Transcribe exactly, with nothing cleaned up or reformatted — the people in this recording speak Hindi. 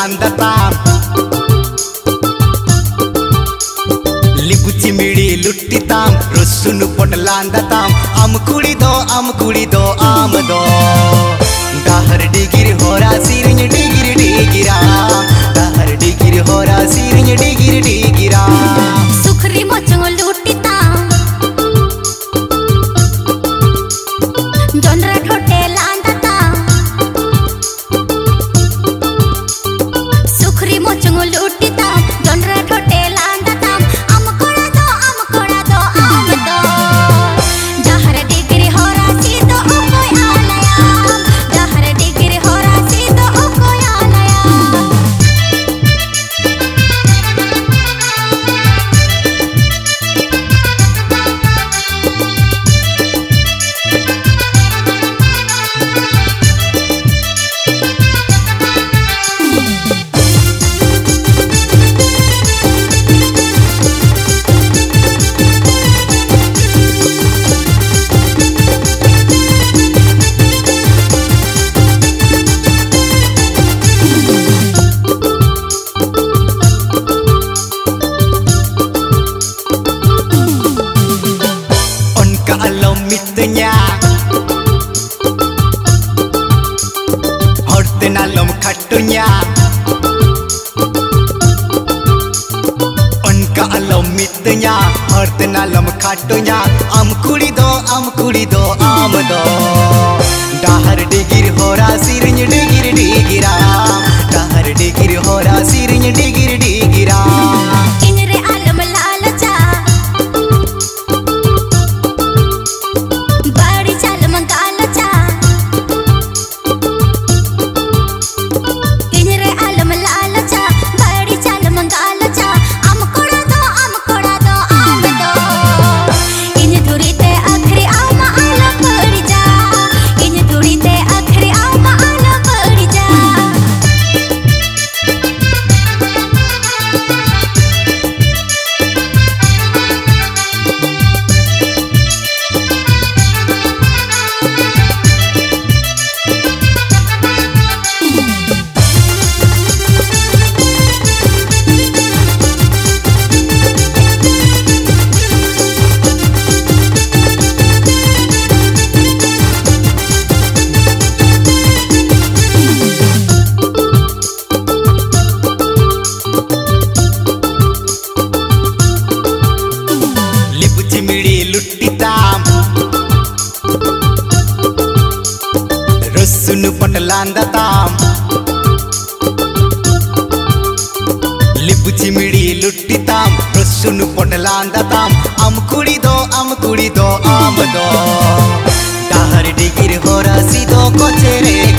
कांदता लिपुची मिड़ी लुट्टीता रसून पोटलांदता आम कुड़ी दो आम कुड़ी दो आम दो दाहर डिगिर होरा सिरिंग डिगिर डिगिरा दाहर डिगिर होरा सिरिंग डिगिर डिगिरा सुखरी मचंग लुट्टीता जोनरा ठोटे लांदता सुखरी मचंग लुट्टीता जोनरा ठोटे लांदता आम कोड़ा दो आम कोड़ा दो आम दो जहर डिगिर होरा सी दो ओ कोई आलया जहर डिगिर होरा सी दो ओ कोई आलया खट्टुन्या उनका अलोम मितन्या हरतना लम खट्टुन्या आम कुड़ी दो आम कुड़ी दो आम दो दाहर डिगिर होरा सिरिंग डिगिर डिगिरा दाहर डिगिर होरा सिरिंग डिगिर डिगिरा इनरे आलम लालचा बड़ी चालम गालचा रसून पटलांदता लिपुची मिड़ी लुट्टीता रसून पटलांदता आम कुड़ी दो आम कुड़ी दो आम दो दाहर डिगिर होरा सीधो कोचेरे।